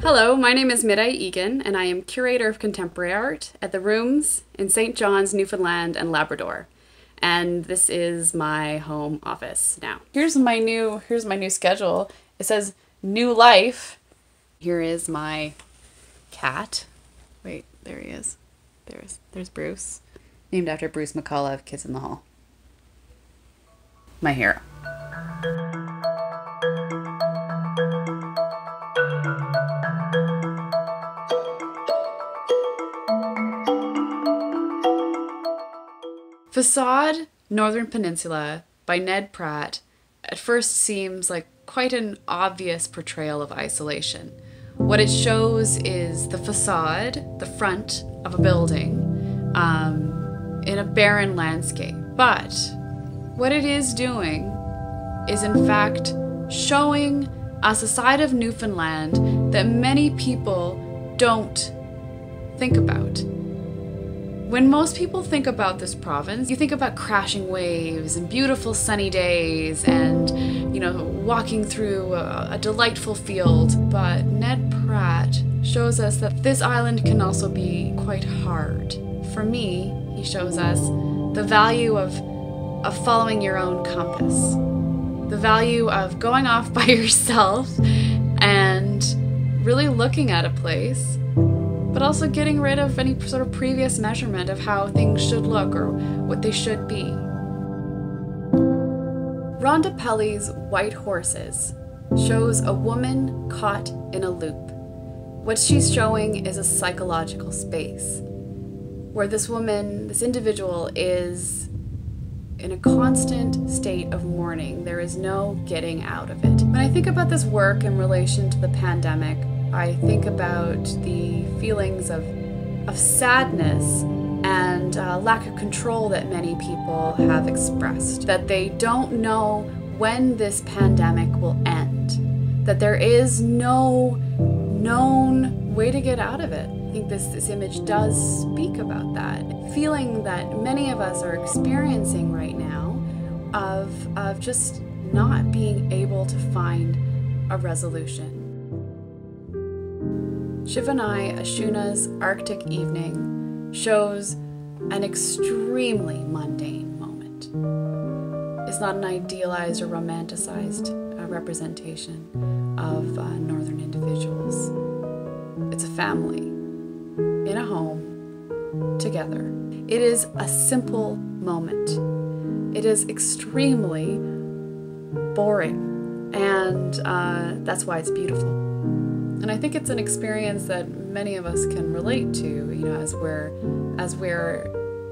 Hello, my name is Mireille Egan and I am Curator of Contemporary Art at The Rooms in St. John's, Newfoundland and Labrador. And this is my home office now. Here's my new schedule. It says new life. Here is my cat. Wait, there he is. There's Bruce. Named after Bruce McCullough of Kids in the Hall. My hero. Facade, Northern Peninsula by Ned Pratt at first seems like quite an obvious portrayal of isolation. What it shows is the facade, the front of a building, in a barren landscape. But what it is doing is in fact showing us a side of Newfoundland that many people don't think about. When most people think about this province, you think about crashing waves and beautiful sunny days and, you know, walking through a delightful field. But Ned Pratt shows us that this island can also be quite hard. For me, he shows us the value of following your own compass, the value of going off by yourself and really looking at a place, but also getting rid of any sort of previous measurement of how things should look or what they should be. Rhonda Pelley's White Horses shows a woman caught in a loop. What she's showing is a psychological space where this woman, this individual, is in a constant state of mourning. There is no getting out of it. When I think about this work in relation to the pandemic, I think about the feelings of sadness and lack of control that many people have expressed, that they don't know when this pandemic will end, that there is no known way to get out of it. I think this image does speak about that feeling that many of us are experiencing right now of just not being able to find a resolution. Shivanai Ashuna's Arctic Evening shows an extremely mundane moment. It's not an idealized or romanticized representation of northern individuals. It's a family in a home together. It is a simple moment. It is extremely boring, and that's why it's beautiful. And I think it's an experience that many of us can relate to, you know, as we're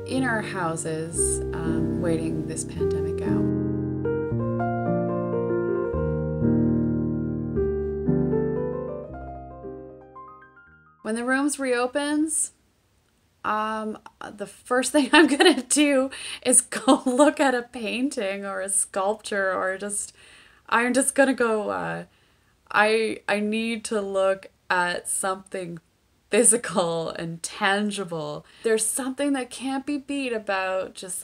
in our houses waiting this pandemic out. When The Rooms reopens, the first thing I'm gonna do is go look at a painting or a sculpture, or I'm just gonna go. I need to look at something physical and tangible. There's something that can't be beat about just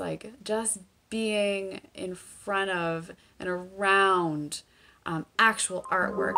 being in front of and around actual artwork.